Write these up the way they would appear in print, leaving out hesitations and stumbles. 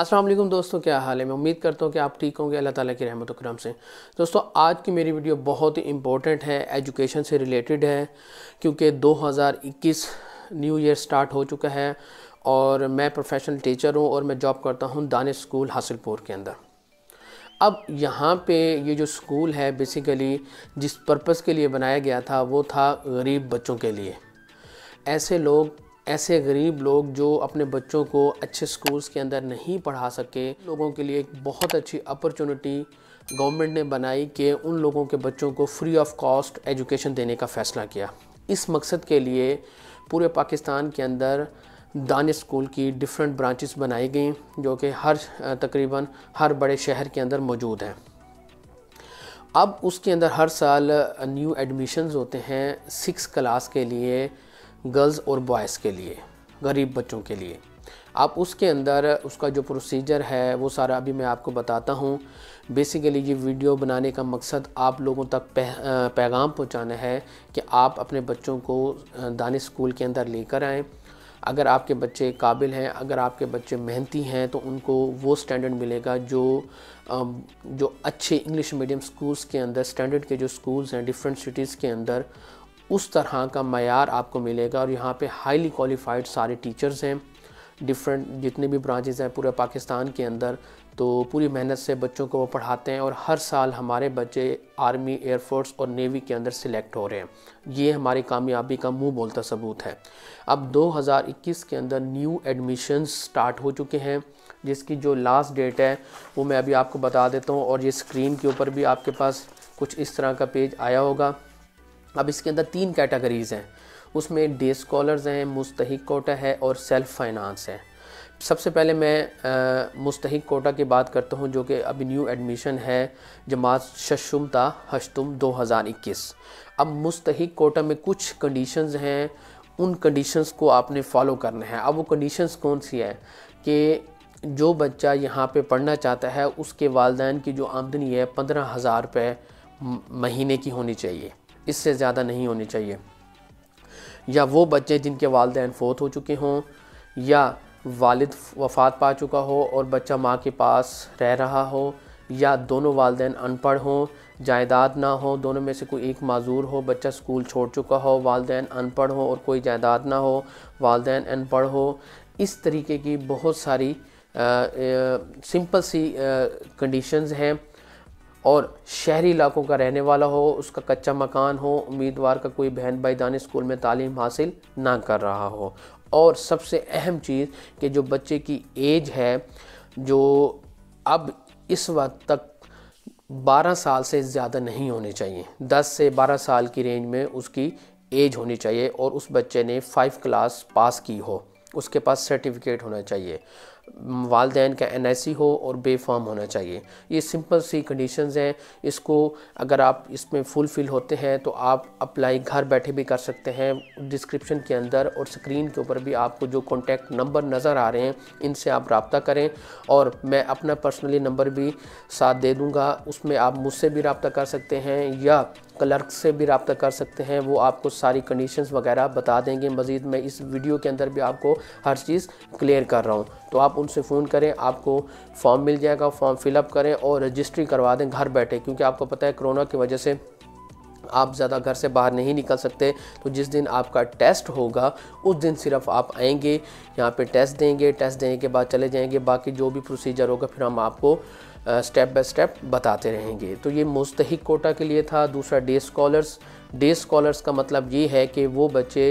अस्सलाम वालेकुम दोस्तों, क्या हाल है। मैं उम्मीद करता हूँ कि आप ठीक होंगे अल्लाह ताला की रहमत व करम से। दोस्तों, आज की मेरी वीडियो बहुत ही इम्पोर्टेंट है, एजुकेशन से रिलेटेड है, क्योंकि 2021 न्यू ईयर स्टार्ट हो चुका है और मैं प्रोफेशनल टीचर हूँ और मैं जॉब करता हूँ दानिश स्कूल हासिलपुर के अंदर। अब यहाँ पे ये जो स्कूल है बेसिकली जिस पर्पज़ के लिए बनाया गया था वो था गरीब बच्चों के लिए। ऐसे गरीब लोग जो अपने बच्चों को अच्छे स्कूल्स के अंदर नहीं पढ़ा सके, लोगों के लिए एक बहुत अच्छी अपॉर्चुनिटी गवर्नमेंट ने बनाई कि उन लोगों के बच्चों को फ्री ऑफ कॉस्ट एजुकेशन देने का फ़ैसला किया। इस मकसद के लिए पूरे पाकिस्तान के अंदर दानिश स्कूल की डिफरेंट ब्रांचेस बनाई गई जो कि तकरीबन हर बड़े शहर के अंदर मौजूद हैं। अब उसके अंदर हर साल न्यू एडमिशन्स होते हैं 6 क्लास के लिए, गर्ल्स और बॉयज़ के लिए, गरीब बच्चों के लिए। आप उसके अंदर उसका जो प्रोसीजर है वो सारा अभी मैं आपको बताता हूँ। बेसिकली ये वीडियो बनाने का मकसद आप लोगों तक पैगाम पहुँचाना है कि आप अपने बच्चों को दानिश स्कूल के अंदर लेकर आएँ। अगर आपके बच्चे काबिल हैं, अगर आपके बच्चे मेहनती हैं तो उनको वो स्टैंडर्ड मिलेगा जो अच्छे इंग्लिश मीडियम स्कूल्स के अंदर स्टैंडर्ड के जो स्कूल्स हैं डिफरेंट सिटीज़ के अंदर, उस तरह का मयार आपको मिलेगा। और यहाँ पे हाईली क्वालिफाइड सारे टीचर्स हैं, डिफरेंट जितने भी ब्रांचेस हैं पूरे पाकिस्तान के अंदर, तो पूरी मेहनत से बच्चों को वो पढ़ाते हैं। और हर साल हमारे बच्चे आर्मी, एयरफोर्स और नेवी के अंदर सिलेक्ट हो रहे हैं। ये हमारी कामयाबी का मुंह बोलता सबूत है। अब 2021 के अंदर न्यू एडमिशन्स स्टार्ट हो चुके हैं जिसकी जो लास्ट डेट है वो मैं अभी आपको बता देता हूँ। और ये स्क्रीन के ऊपर भी आपके पास कुछ इस तरह का पेज आया होगा। अब इसके अंदर 3 कैटेगरीज़ हैं, उसमें डे स्कॉलर्स हैं, मुस्तहिक कोटा है और सेल्फ़ फाइनेंस है। सबसे पहले मैं मुस्तहिक कोटा की बात करता हूँ जो कि अभी न्यू एडमिशन है जमात शशुमता हश्तुम 2021। अब मुस्तहिक कोटा में कुछ कंडीशंस हैं, उन कंडीशंस को आपने फॉलो करना है। अब वो कंडीशंस कौन सी है कि जो बच्चा यहाँ पे पढ़ना चाहता है उसके वालदैन की जो आमदनी है 15,000 रुपये महीने की होनी चाहिए, इससे ज़्यादा नहीं होनी चाहिए। या वो बच्चे जिनके वालिदैन फोत हो चुके हों या वालिद वफ़ात पा चुका हो और बच्चा माँ के पास रह रहा हो, या दोनों वालिदैन अनपढ़ हों, जायदाद ना हो, दोनों में से कोई एक माजूर हो, बच्चा स्कूल छोड़ चुका हो, वालिदैन अनपढ़ हो और कोई जायदाद ना हो, वालिदैन अनपढ़ हो। इस तरीके की बहुत सारी सिंपल सी कंडीशंस हैं। और शहरी इलाकों का रहने वाला हो, उसका कच्चा मकान हो, उम्मीदवार का कोई बहन भाई दानिश स्कूल में तालीम हासिल ना कर रहा हो। और सबसे अहम चीज़ कि जो बच्चे की एज है जो अब इस वक्त तक 12 साल से ज़्यादा नहीं होनी चाहिए, 10 से 12 साल की रेंज में उसकी एज होनी चाहिए और उस बच्चे ने 5 क्लास पास की हो, उसके पास सर्टिफिकेट होना चाहिए, वालदैन का NIC हो और बेफॉर्म होना चाहिए। ये सिंपल सी कंडीशंस हैं। इसको अगर आप इसमें फुलफ़िल होते हैं तो आप अप्लाई घर बैठे भी कर सकते हैं। डिस्क्रिप्शन के अंदर और स्क्रीन के ऊपर भी आपको जो कॉन्टैक्ट नंबर नज़र आ रहे हैं इनसे आप रब्ता करें, और मैं अपना पर्सनली नंबर भी साथ दे दूँगा, उसमें आप मुझसे भी रब्ता कर सकते हैं या क्लर्क से भी रब्ता कर सकते हैं। वो आपको सारी कंडीशंस वगैरह बता देंगे। मज़ीद मैं इस वीडियो के अंदर भी आपको हर चीज़ क्लियर कर रहा हूँ, तो आप उनसे फ़ोन करें, आपको फॉर्म मिल जाएगा, फॉर्म फिलअप करें और रजिस्ट्री करवा दें घर बैठे, क्योंकि आपको पता है कोरोना की वजह से आप ज़्यादा घर से बाहर नहीं निकल सकते। तो जिस दिन आपका टेस्ट होगा उस दिन सिर्फ आप आएंगे, यहाँ पे टेस्ट देंगे, टेस्ट देने के बाद चले जाएंगे, बाकी जो भी प्रोसीजर होगा फिर हम आपको स्टेप बाय स्टेप बताते रहेंगे। तो ये मुस्तहिक कोटा के लिए था। दूसरा डे स्कॉलर्स। डे स्कॉलर्स का मतलब ये है कि वो बच्चे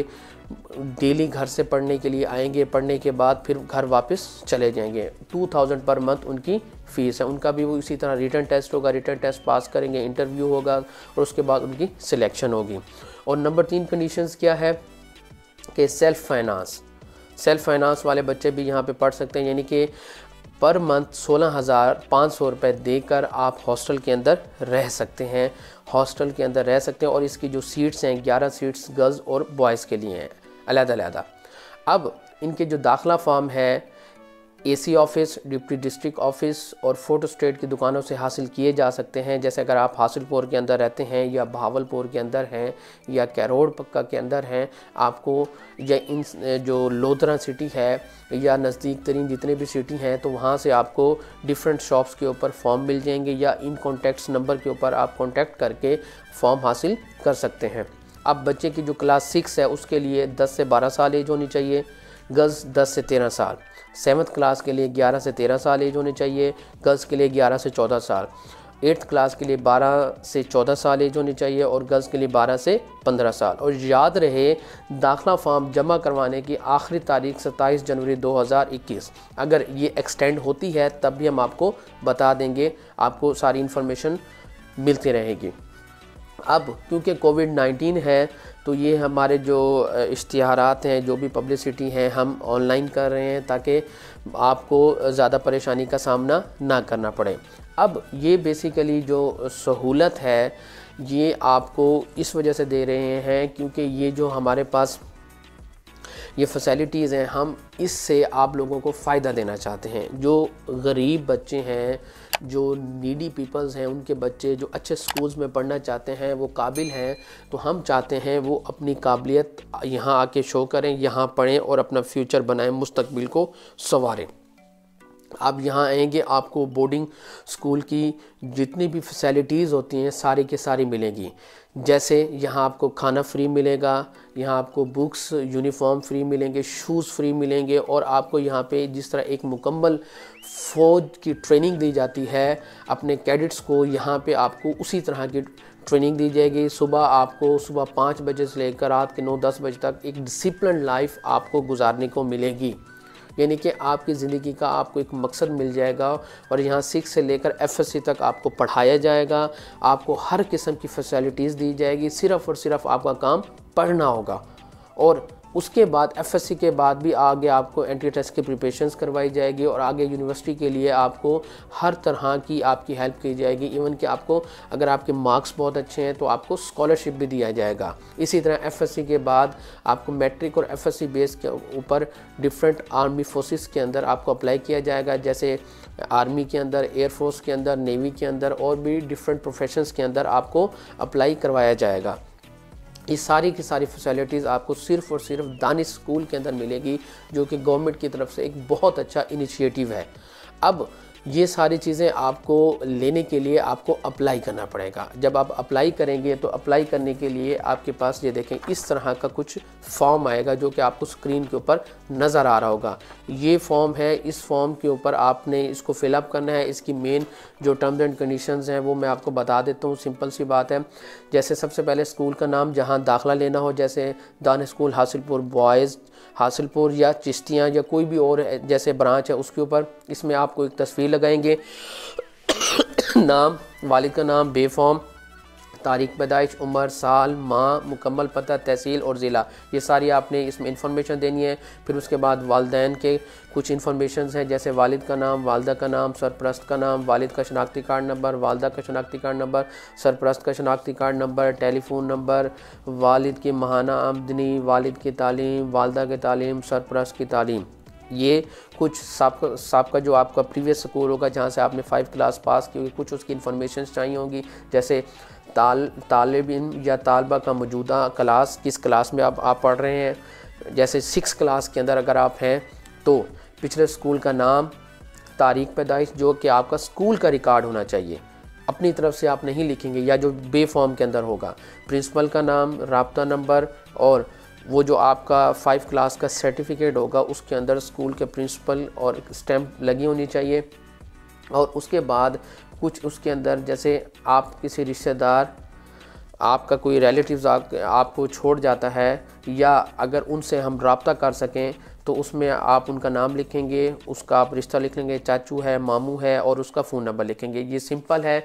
डेली घर से पढ़ने के लिए आएंगे, पढ़ने के बाद फिर घर वापस चले जाएंगे। 2000 पर मंथ उनकी फ़ीस है। उनका भी वो इसी तरह रिटन टेस्ट होगा, रिटन टेस्ट पास करेंगे, इंटरव्यू होगा और उसके बाद उनकी सिलेक्शन होगी। और नंबर 3 कंडीशंस क्या है कि सेल्फ़ फाइनेंस। सेल्फ़ फाइनेंस वाले बच्चे भी यहाँ पे पढ़ सकते हैं, यानी कि पर मंथ 16,500 रुपये देकर आप हॉस्टल के अंदर रह सकते हैं, हॉस्टल के अंदर रह सकते हैं। और इसकी जो सीट्स हैं 11 सीट्स गर्ल्स और बॉयज़ के लिए हैं अलग-अलग। अब इनके जो दाखिला फॉर्म है AC office, deputy district office और फोटो स्टेट की दुकानों से हासिल किए जा सकते हैं। जैसे अगर आप हासिलपुर के अंदर रहते हैं या भावलपुर के अंदर हैं या कैरोड पक्का के अंदर हैं, आपको या इन जो लोधरा सिटी है या नज़दीक तरीन जितने भी सिटी हैं, तो वहाँ से आपको डिफरेंट शॉप्स के ऊपर फॉर्म मिल जाएंगे या इन कॉन्टैक्ट्स नंबर के ऊपर आप कॉन्टैक्ट करके फॉर्म हासिल कर सकते हैं। अब बच्चे की जो क्लास 6 है उसके लिए 10 से 12 साल एज होनी चाहिए, गर्ल्स 10 से 13 साल, 7th क्लास के लिए 11 से 13 साल एज होने चाहिए, गर्ल्स के लिए 11 से 14 साल, 8th क्लास के लिए 12 से 14 साल एज होनी चाहिए और गर्ल्स के लिए 12 से 15 साल। और याद रहे, दाखिला फॉर्म जमा करवाने की आखिरी तारीख 27 जनवरी 2021। अगर ये एक्सटेंड होती है तब भी हम आपको बता देंगे, आपको सारी इन्फॉर्मेशन मिलती रहेगी। अब क्योंकि कोविड-19 है तो ये हमारे जो इश्तिहारात हैं, जो भी पब्लिसिटी हैं, हम ऑनलाइन कर रहे हैं ताकि आपको ज़्यादा परेशानी का सामना ना करना पड़े। अब ये बेसिकली जो सहूलत है ये आपको इस वजह से दे रहे हैं क्योंकि ये जो हमारे पास ये फैसिलिटीज़ हैं, हम इससे आप लोगों को फ़ायदा देना चाहते हैं। जो गरीब बच्चे हैं, जो नीडी पीपल्स हैं, उनके बच्चे जो अच्छे स्कूल्स में पढ़ना चाहते हैं, वो काबिल हैं, तो हम चाहते हैं वो अपनी काबिलियत यहाँ आके शो करें, यहाँ पढ़ें और अपना फ्यूचर बनाएं, मुस्तकबिल को संवारें। आप यहाँ आएंगे, आपको बोर्डिंग स्कूल की जितनी भी फैसिलिटीज़ होती हैं सारी की सारी मिलेंगी। जैसे यहाँ आपको खाना फ्री मिलेगा, यहाँ आपको बुक्स, यूनिफॉर्म फ्री मिलेंगे, शूज़ फ्री मिलेंगे और आपको यहाँ पे जिस तरह एक मुकम्मल फ़ौज की ट्रेनिंग दी जाती है अपने कैडेट्स को, यहाँ पे आपको उसी तरह की ट्रेनिंग दी जाएगी। सुबह आपको सुबह 5 बजे से लेकर रात के 9-10 बजे तक एक डिसिप्लिन लाइफ आपको गुजारने को मिलेगी, यानी कि आपकी ज़िंदगी का आपको एक मकसद मिल जाएगा। और यहाँ 6 से लेकर FSC तक आपको पढ़ाया जाएगा, आपको हर किस्म की फैसिलिटीज़ दी जाएगी, सिर्फ़ और सिर्फ आपका काम पढ़ना होगा। और उसके बाद FSC के बाद भी आगे आपको एंट्री टेस्ट की प्रिपरेशंस करवाई जाएगी और आगे यूनिवर्सिटी के लिए आपको हर तरह की आपकी हेल्प की जाएगी। इवन कि आपको अगर आपके मार्क्स बहुत अच्छे हैं तो आपको स्कॉलरशिप भी दिया जाएगा। इसी तरह FSC के बाद आपको मैट्रिक और FSC बेस के ऊपर डिफरेंट आर्मी फोर्सेस के अंदर आपको अप्लाई किया जाएगा, जैसे आर्मी के अंदर, एयरफोर्स के अंदर, नेवी के अंदर और भी डिफरेंट प्रोफेशंस के अंदर आपको अप्लाई करवाया जाएगा। ये सारी की सारी फैसिलिटीज़ आपको सिर्फ़ और सिर्फ दानिश स्कूल के अंदर मिलेगी, जो कि गवर्नमेंट की तरफ से एक बहुत अच्छा इनिशिएटिव है। अब ये सारी चीज़ें आपको लेने के लिए आपको अप्लाई करना पड़ेगा। जब आप अप्लाई करेंगे तो अप्लाई करने के लिए आपके पास ये देखें इस तरह का कुछ फॉर्म आएगा, जो कि आपको स्क्रीन के ऊपर नज़र आ रहा होगा। ये फॉर्म है, इस फॉर्म के ऊपर आपने इसको फिलअप करना है। इसकी मेन जो टर्म्स एंड कंडीशंस हैं वो मैं आपको बता देता हूँ, सिंपल सी बात है। जैसे सबसे पहले स्कूल का नाम जहाँ दाखिला लेना हो, जैसे दानिश स्कूल हासिलपुर बॉयज़ हासिलपुर या चिश्तियाँ या कोई भी और जैसे ब्रांच है उसके ऊपर, इसमें आपको एक तस्वीर लगाएंगे, नाम, वालिद का नाम, बेफॉर्म, तारीख पैदाइश, उम्र, साल, माह, मुकम्मल पता, तहसील और ज़िला, ये सारी आपने इसमें इंफॉर्मेशन देनी है। फिर उसके बाद वालदैन के कुछ इंफॉर्मेशन हैं, जैसे वालिद का नाम, वालदा का नाम, सरप्रस्त का नाम, वालिद का शनाख्ती कार्ड नंबर, वालदा का शनाख्ती कार्ड नंबर, सरप्रस्त का शनाख्ती कार्ड नंबर, टेलीफ़ोन नंबर, वालिद की माहाना आमदनी, वालिद की तालीम, वालदा की तालीम, सरप्रस्त की तालीम। ये कुछ सबका जो आपका प्रीवियस स्कूल होगा जहाँ से आपने 5th क्लास पास की होगी, कुछ उसकी इन्फॉर्मेशन चाहिए होंगी, जैसे तालिब या तालबा का मौजूदा क्लास, किस क्लास में आप पढ़ रहे हैं, जैसे 6th क्लास के अंदर अगर आप हैं तो पिछले स्कूल का नाम, तारीख़ पैदाइश, जो कि आपका स्कूल का रिकॉर्ड होना चाहिए, अपनी तरफ से आप नहीं लिखेंगे, या जो बे फॉर्म के अंदर होगा, प्रिंसिपल का नाम, राब्ता नंबर और वो जो आपका 5th क्लास का सर्टिफिकेट होगा उसके अंदर स्कूल के प्रिंसिपल और स्टैंप लगी होनी चाहिए। और उसके बाद कुछ उसके अंदर जैसे आप किसी रिश्तेदार, आपका कोई रिलेटिव्स आपको छोड़ जाता है या अगर उनसे हम रब्ता कर सकें तो उसमें आप उनका नाम लिखेंगे, उसका आप रिश्ता लिख लेंगे, चाचू है, मामू है और उसका फ़ोन नंबर लिखेंगे। ये सिंपल है,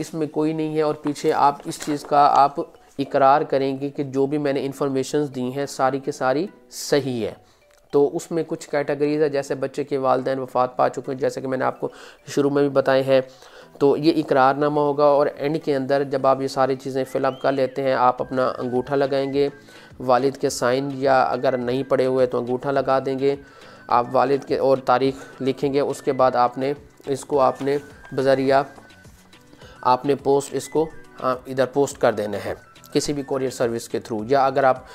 इसमें कोई नहीं है। और पीछे आप इस चीज़ का आप इकरार करेंगे कि जो भी मैंने इन्फॉर्मेशन दी हैं सारी की सारी सही है। तो उसमें कुछ कैटेगरीज़ है, जैसे बच्चे के वालिदैन वफ़ात पा चुके हैं, जैसे कि मैंने आपको शुरू में भी बताए हैं, तो ये इकरारनामा होगा। और एंड के अंदर जब आप ये सारी चीज़ें फ़िलअप कर लेते हैं, आप अपना अंगूठा लगाएंगे, वालिद के साइन या अगर नहीं पड़े हुए तो अंगूठा लगा देंगे। आप वालिद के और तारीख लिखेंगे। उसके बाद आपने इसको आपने बजरिया आपने पोस्ट इसको इधर पोस्ट कर देना है किसी भी कोरियर सर्विस के थ्रू, या अगर आप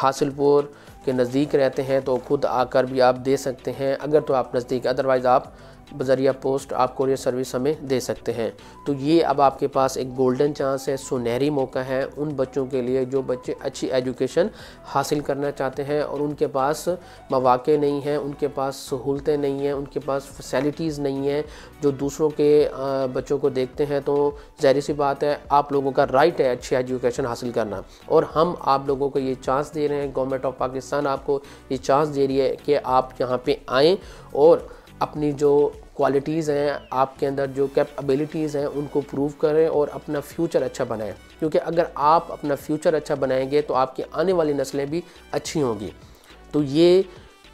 हासिलपुर के नज़दीक रहते हैं तो खुद आकर भी आप दे सकते हैं अगर तो आप नज़दीक, अदरवाइज़ आप बजरिया पोस्ट आप कोरियर सर्विस हमें दे सकते हैं। तो ये अब आपके पास एक गोल्डन चांस है, सुनहरी मौका है उन बच्चों के लिए जो बच्चे अच्छी एजुकेशन हासिल करना चाहते हैं और उनके पास मौक़े नहीं हैं, उनके पास सहूलतें नहीं हैं, उनके पास फैसिलिटीज़ नहीं हैं। जो दूसरों के बच्चों को देखते हैं तो ज़ाहिर सी बात है आप लोगों का राइट है अच्छी एजुकेशन हासिल करना, और हम आप लोगों को ये चांस दे रहे हैं, गवर्नमेंट ऑफ पाकिस्तान आपको ये चांस दे रही है कि आप यहाँ पर आएँ और अपनी जो क्वालिटीज़ हैं, आपके अंदर जो कैपेबिलिटीज़ हैं उनको प्रूव करें और अपना फ्यूचर अच्छा बनाएं, क्योंकि अगर आप अपना फ्यूचर अच्छा बनाएंगे तो आपकी आने वाली नस्लें भी अच्छी होंगी। तो ये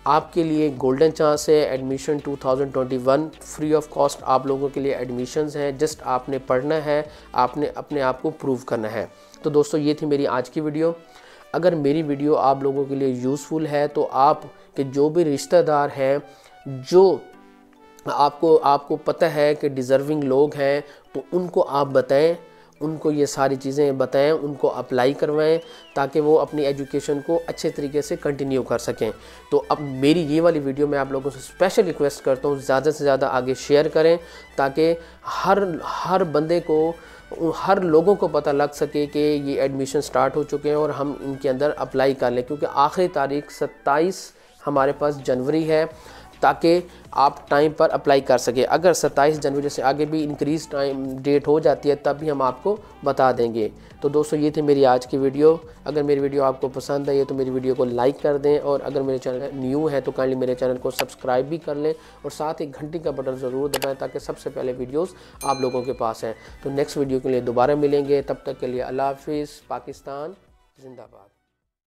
आपके लिए गोल्डन चांस है। एडमिशन 2021 फ्री ऑफ कॉस्ट आप लोगों के लिए एडमिशन्स हैं, जस्ट आपने पढ़ना है, आपने अपने आप को प्रूव करना है। तो दोस्तों ये थी मेरी आज की वीडियो। अगर मेरी वीडियो आप लोगों के लिए यूज़फुल है तो आप के जो भी रिश्तेदार हैं जो आपको पता है कि डिज़र्विंग लोग हैं तो उनको आप बताएं, उनको ये सारी चीज़ें बताएं, उनको अप्लाई करवाएं ताकि वो अपनी एजुकेशन को अच्छे तरीके से कंटिन्यू कर सकें। तो अब मेरी ये वाली वीडियो मैं आप लोगों से स्पेशल रिक्वेस्ट करता हूँ ज़्यादा से ज़्यादा आगे शेयर करें ताकि हर बंदे को, हर लोगों को पता लग सके कि ये एडमिशन स्टार्ट हो चुके हैं और हम इनके अंदर अप्लाई कर लें, क्योंकि आखिरी तारीख 27 हमारे पास जनवरी है ताकि आप टाइम पर अप्लाई कर सके। अगर 27 जनवरी से आगे भी इंक्रीज टाइम डेट हो जाती है तब भी हम आपको बता देंगे। तो दोस्तों ये थी मेरी आज की वीडियो। अगर मेरी वीडियो आपको पसंद आई है तो मेरी वीडियो को लाइक कर दें, और अगर मेरे चैनल न्यू है तो काइंडली मेरे चैनल को सब्सक्राइब भी कर लें और साथ ही घंटी का बटन ज़रूर दबाएँ ताकि सबसे पहले वीडियोज़ आप लोगों के पास हैं। तो नेक्स्ट वीडियो के लिए दोबारा मिलेंगे, तब तक के लिए अल्लाह हाफिज़। पाकिस्तान जिंदाबाद।